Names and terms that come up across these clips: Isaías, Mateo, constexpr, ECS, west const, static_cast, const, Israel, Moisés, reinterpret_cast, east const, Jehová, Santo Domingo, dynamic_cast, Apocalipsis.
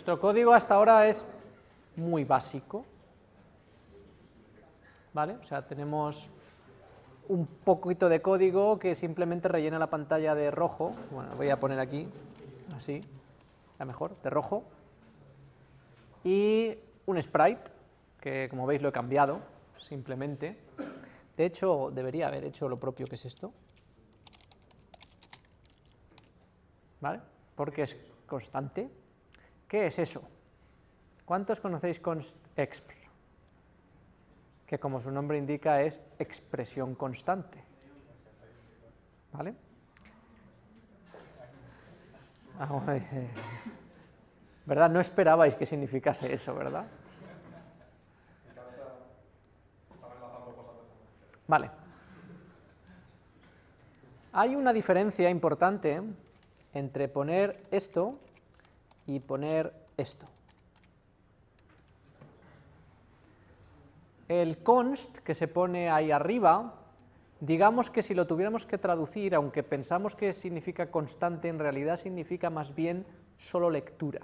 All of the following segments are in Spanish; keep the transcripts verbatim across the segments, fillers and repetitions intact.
Nuestro código hasta ahora es muy básico, ¿vale? O sea, tenemos un poquito de código que simplemente rellena la pantalla de rojo. Bueno, voy a poner aquí, así, a mejor, de rojo. Y un sprite, que como veis lo he cambiado, simplemente. De hecho, debería haber hecho lo propio que es esto, ¿vale? Porque es constante. ¿Qué es eso? ¿Cuántos conocéis constexpr? Que como su nombre indica es expresión constante, ¿vale? ¿Verdad? No esperabais que significase eso, ¿verdad? Vale. Hay una diferencia importante entre poner esto y poner esto. El const que se pone ahí arriba, digamos que si lo tuviéramos que traducir, aunque pensamos que significa constante, en realidad significa más bien solo lectura.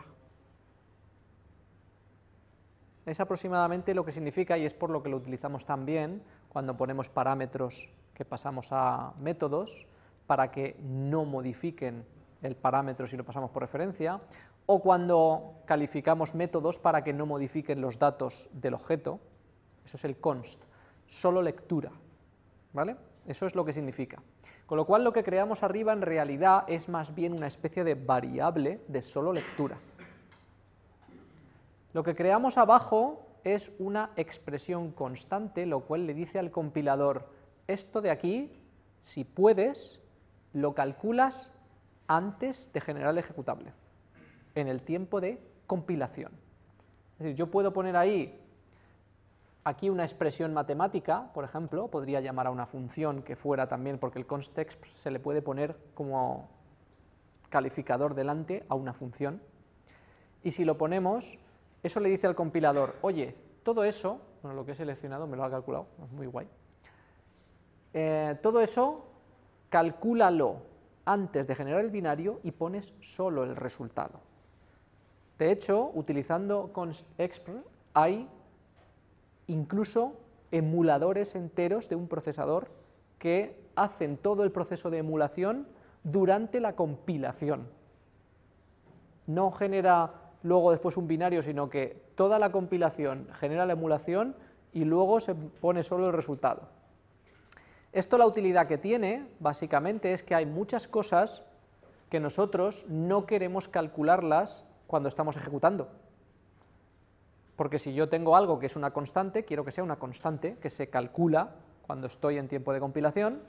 Es aproximadamente lo que significa y es por lo que lo utilizamos también cuando ponemos parámetros que pasamos a métodos para que no modifiquen el parámetro si lo pasamos por referencia, o cuando calificamos métodos para que no modifiquen los datos del objeto. Eso es el const, solo lectura, ¿vale? Eso es lo que significa. Con lo cual lo que creamos arriba en realidad es más bien una especie de variable de solo lectura. Lo que creamos abajo es una expresión constante, lo cual le dice al compilador, esto de aquí, si puedes, lo calculas antes de generar el ejecutable, en el tiempo de compilación. Es decir, yo puedo poner ahí, aquí una expresión matemática, por ejemplo, podría llamar a una función que fuera también, porque el constexpr se le puede poner como calificador delante a una función, y si lo ponemos, eso le dice al compilador, oye, todo eso, bueno, lo que he seleccionado me lo ha calculado, es muy guay, eh, todo eso, calcúlalo antes de generar el binario y pones solo el resultado. De hecho, utilizando constexpr, hay incluso emuladores enteros de un procesador que hacen todo el proceso de emulación durante la compilación. No genera luego después un binario, sino que toda la compilación genera la emulación y luego se pone solo el resultado. Esto, la utilidad que tiene, básicamente, es que hay muchas cosas que nosotros no queremos calcularlas cuando estamos ejecutando. Porque si yo tengo algo que es una constante, quiero que sea una constante que se calcula cuando estoy en tiempo de compilación,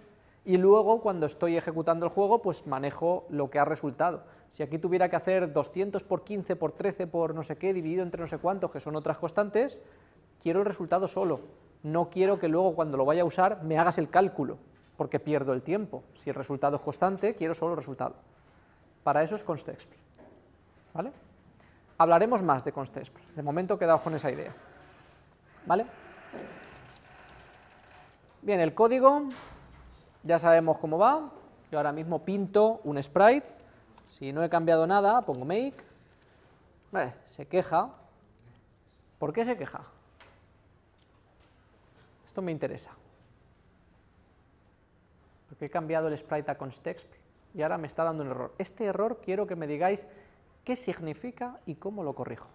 y luego cuando estoy ejecutando el juego, pues manejo lo que ha resultado. Si aquí tuviera que hacer doscientos por quince por trece por no sé qué, dividido entre no sé cuántos, que son otras constantes, quiero el resultado solo. No quiero que luego cuando lo vaya a usar me hagas el cálculo, porque pierdo el tiempo. Si el resultado es constante, quiero solo el resultado. Para eso es constexpr, ¿vale? Hablaremos más de constexpr, de momento quedaos con esa idea, ¿vale? Bien, el código, ya sabemos cómo va. Yo ahora mismo pinto un sprite, si no he cambiado nada, pongo make, vale, se queja. ¿Por qué se queja? Esto me interesa, porque he cambiado el sprite a constexpr y ahora me está dando un error. Este error quiero que me digáis qué significa y cómo lo corrijo.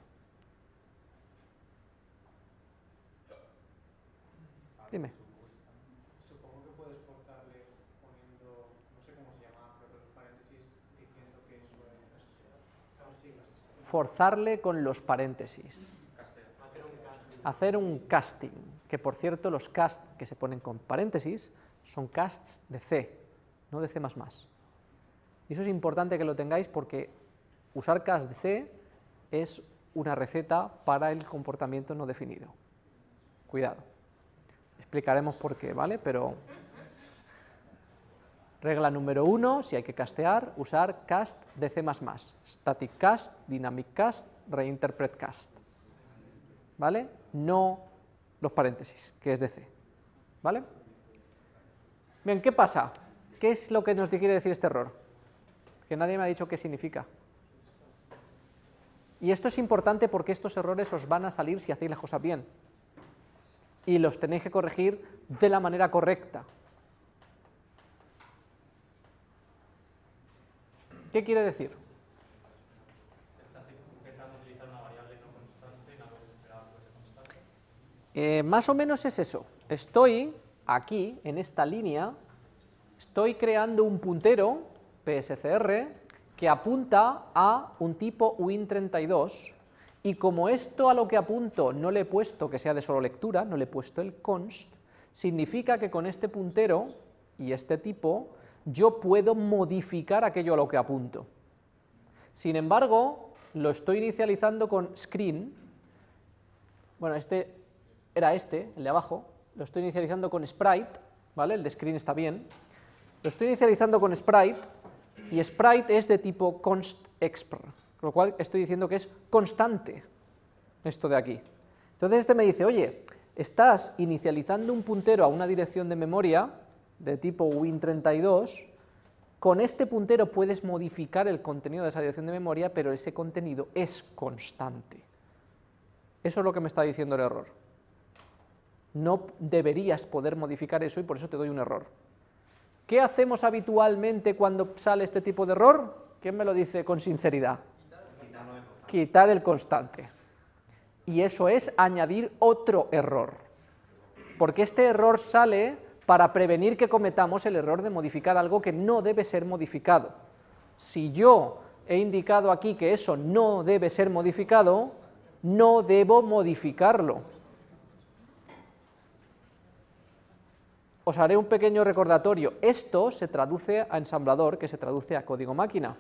Dime. Supongo que puedes forzarle poniendo, no sé cómo se llama, pero los paréntesis diciendo que eso es. Forzarle con los paréntesis. Hacer un casting, que por cierto los casts que se ponen con paréntesis son casts de C, no de C más más. Y eso es importante que lo tengáis porque usar cast de C es una receta para el comportamiento no definido. Cuidado. Explicaremos por qué, ¿vale? Pero regla número uno, si hay que castear, usar cast de C más más. Static cast, dynamic cast, reinterpret cast. ¿Vale? No los paréntesis, que es de C. ¿Vale? Bien, ¿qué pasa? ¿Qué es lo que nos quiere decir este error? Que nadie me ha dicho qué significa. Y esto es importante porque estos errores os van a salir si hacéis las cosas bien. Y los tenéis que corregir de la manera correcta. ¿Qué quiere decir? ¿Estás intentando utilizar una variable no constante y no lo esperaba que fuese constante? Eh, más o menos es eso. Estoy aquí, en esta línea, estoy creando un puntero, P S C R, que apunta a un tipo uint treinta y dos, y como esto a lo que apunto no le he puesto que sea de solo lectura, no le he puesto el const, significa que con este puntero y este tipo yo puedo modificar aquello a lo que apunto. Sin embargo, lo estoy inicializando con screen, bueno, este era este, el de abajo, lo estoy inicializando con sprite, ¿vale? El de screen está bien, lo estoy inicializando con sprite, y sprite es de tipo constexpr, con lo cual estoy diciendo que es constante esto de aquí. Entonces este me dice, oye, estás inicializando un puntero a una dirección de memoria de tipo uint treinta y dos, con este puntero puedes modificar el contenido de esa dirección de memoria, pero ese contenido es constante. Eso es lo que me está diciendo el error. No deberías poder modificar eso y por eso te doy un error. ¿Qué hacemos habitualmente cuando sale este tipo de error? ¿Quién me lo dice con sinceridad? Quitar el constante. Y eso es añadir otro error. Porque este error sale para prevenir que cometamos el error de modificar algo que no debe ser modificado. Si yo he indicado aquí que eso no debe ser modificado, no debo modificarlo. Os haré un pequeño recordatorio. Esto se traduce a ensamblador, que se traduce a código máquina.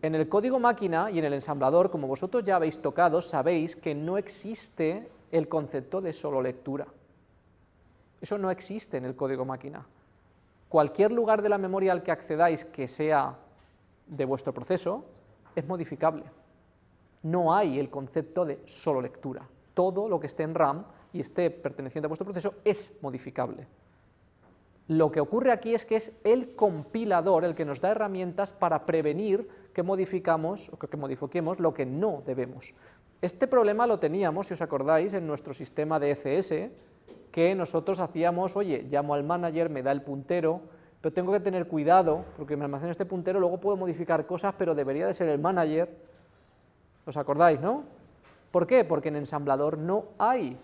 En el código máquina y en el ensamblador, como vosotros ya habéis tocado, sabéis que no existe el concepto de solo lectura. Eso no existe en el código máquina. Cualquier lugar de la memoria al que accedáis que sea de vuestro proceso, es modificable. No hay el concepto de solo lectura. Todo lo que esté en RAM y esté perteneciente a vuestro proceso es modificable. Lo que ocurre aquí es que es el compilador el que nos da herramientas para prevenir que modificamos o que modifiquemos lo que no debemos. Este problema lo teníamos, si os acordáis, en nuestro sistema de E C S, que nosotros hacíamos, oye, llamo al manager, me da el puntero, pero tengo que tener cuidado, porque me almaceno este puntero, luego puedo modificar cosas, pero debería de ser el manager. ¿Os acordáis, no? ¿Por qué? Porque en ensamblador no hay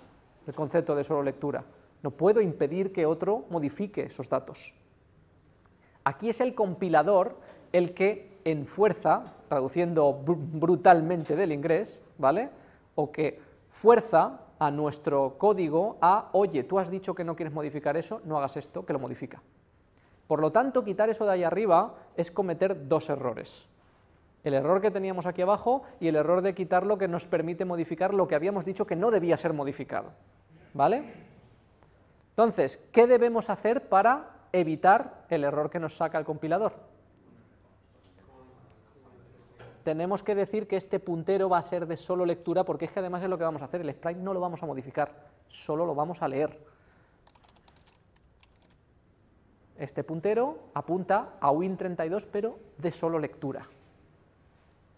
el concepto de solo lectura. No puedo impedir que otro modifique esos datos. Aquí es el compilador el que enfuerza, traduciendo brutalmente del inglés, ¿vale? O que fuerza a nuestro código a, oye, tú has dicho que no quieres modificar eso, no hagas esto, que lo modifica. Por lo tanto, quitar eso de ahí arriba es cometer dos errores. El error que teníamos aquí abajo y el error de quitarlo que nos permite modificar lo que habíamos dicho que no debía ser modificado, ¿vale? Entonces, ¿qué debemos hacer para evitar el error que nos saca el compilador? Tenemos que decir que este puntero va a ser de solo lectura, porque es que además es lo que vamos a hacer, el sprite no lo vamos a modificar, solo lo vamos a leer. Este puntero apunta a uint treinta y dos, pero de solo lectura.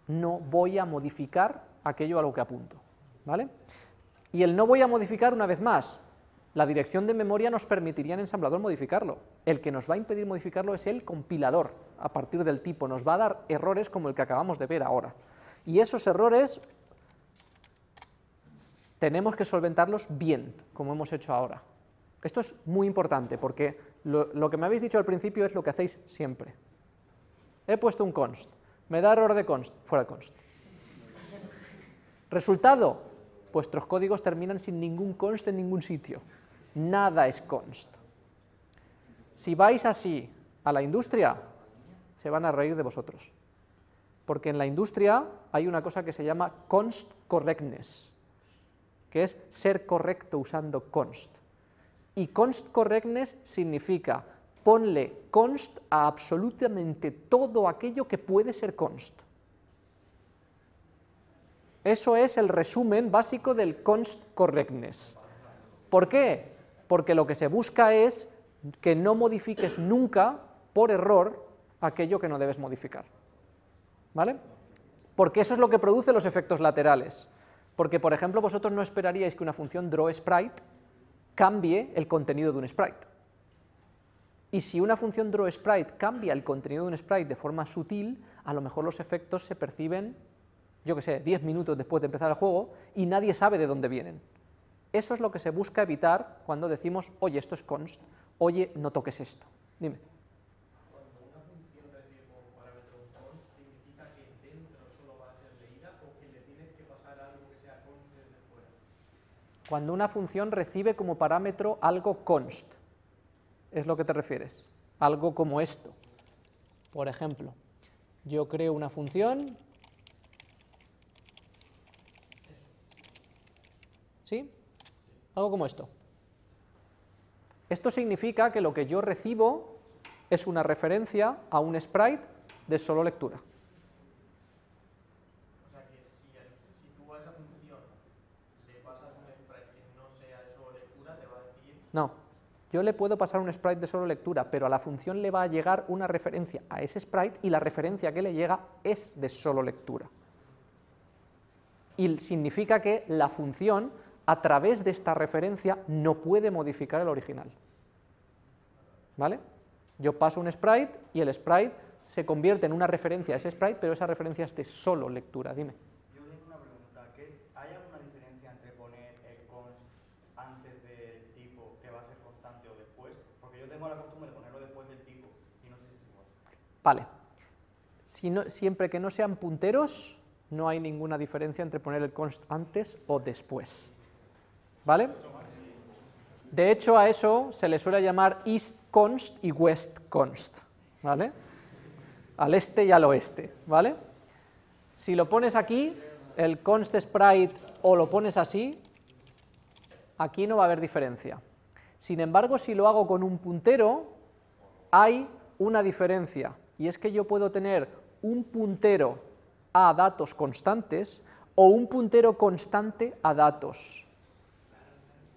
No voy a modificar aquello a lo que apunto, ¿vale? Y el no voy a modificar, una vez más, la dirección de memoria nos permitiría en ensamblador modificarlo. El que nos va a impedir modificarlo es el compilador, a partir del tipo. Nos va a dar errores como el que acabamos de ver ahora. Y esos errores tenemos que solventarlos bien, como hemos hecho ahora. Esto es muy importante, porque lo, lo que me habéis dicho al principio es lo que hacéis siempre. He puesto un const, me da error de const, fuera const. Resultado, vuestros códigos terminan sin ningún const en ningún sitio. Nada es const. Si vais así a la industria, se van a reír de vosotros. Porque en la industria hay una cosa que se llama const correctness, que es ser correcto usando const. Y const correctness significa ponle const a absolutamente todo aquello que puede ser const. Eso es el resumen básico del const correctness. ¿Por qué? Porque lo que se busca es que no modifiques nunca, por error, aquello que no debes modificar, ¿vale? porque eso es lo que produce los efectos laterales. Porque, por ejemplo, vosotros no esperaríais que una función drawSprite cambie el contenido de un sprite. Y si una función drawSprite cambia el contenido de un sprite de forma sutil, a lo mejor los efectos se perciben, yo que sé, diez minutos después de empezar el juego, y nadie sabe de dónde vienen. Eso es lo que se busca evitar cuando decimos, oye, esto es const, oye, no toques esto. Dime. Cuando una función recibe como parámetro un const, ¿significa que dentro solo va a ser leída o que le tienes que pasar algo que sea const desde fuera? Cuando una función recibe como parámetro algo const, es lo que te refieres, algo como esto. Por ejemplo, yo creo una función... ¿Sí? Algo como esto. Esto significa que lo que yo recibo es una referencia a un sprite de solo lectura. O sea que si, si tú a esa función le pasas un sprite que no sea de solo lectura, te va a decir... No, yo le puedo pasar un sprite de solo lectura, pero a la función le va a llegar una referencia a ese sprite y la referencia que le llega es de solo lectura. Y significa que la función, a través de esta referencia, no puede modificar el original. ¿Vale? Yo paso un sprite y el sprite se convierte en una referencia a ese sprite, pero esa referencia es de solo lectura. Dime. Yo tengo una pregunta. ¿Hay alguna diferencia entre poner el const antes del tipo que va a ser constante o después? Porque yo tengo la costumbre de ponerlo después del tipo y no sé si es igual. Vale. Si no, siempre que no sean punteros... no hay ninguna diferencia entre poner el const antes o después, ¿vale? De hecho, a eso se le suele llamar east const y west const, ¿vale? Al este y al oeste, ¿vale? Si lo pones aquí, el const sprite, o lo pones así, aquí no va a haber diferencia. Sin embargo, si lo hago con un puntero, hay una diferencia, y es que yo puedo tener un puntero a datos constantes o un puntero constante a datos.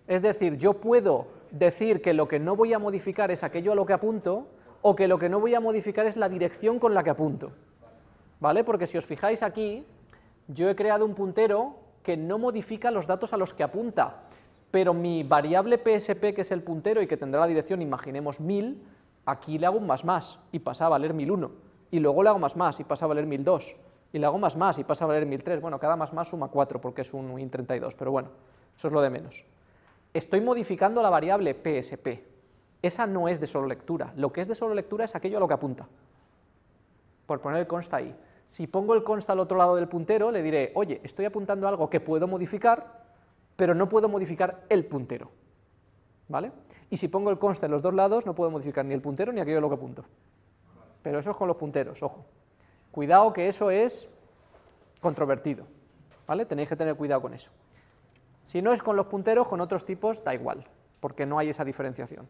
Es decir, yo puedo decir que lo que no voy a modificar es aquello a lo que apunto o que lo que no voy a modificar es la dirección con la que apunto. ¿Vale? Porque si os fijáis aquí, yo he creado un puntero que no modifica los datos a los que apunta, pero mi variable P S P, que es el puntero y que tendrá la dirección, imaginemos mil, aquí le hago un más más y pasa a valer mil uno, y luego le hago más más y pasa a valer mil dos. Y le hago más más y pasa a valer mil tres, bueno, cada más más suma cuatro porque es un uint treinta y dos, pero bueno, eso es lo de menos. Estoy modificando la variable P S P, esa no es de solo lectura, lo que es de solo lectura es aquello a lo que apunta, por poner el const ahí. Si pongo el const al otro lado del puntero, le diré, oye, estoy apuntando a algo que puedo modificar, pero no puedo modificar el puntero, ¿vale? Y si pongo el const en los dos lados, no puedo modificar ni el puntero ni aquello a lo que apunto, pero eso es con los punteros, ojo. Cuidado que eso es controvertido, ¿vale? Tenéis que tener cuidado con eso. Si no es con los punteros, con otros tipos da igual, porque no hay esa diferenciación.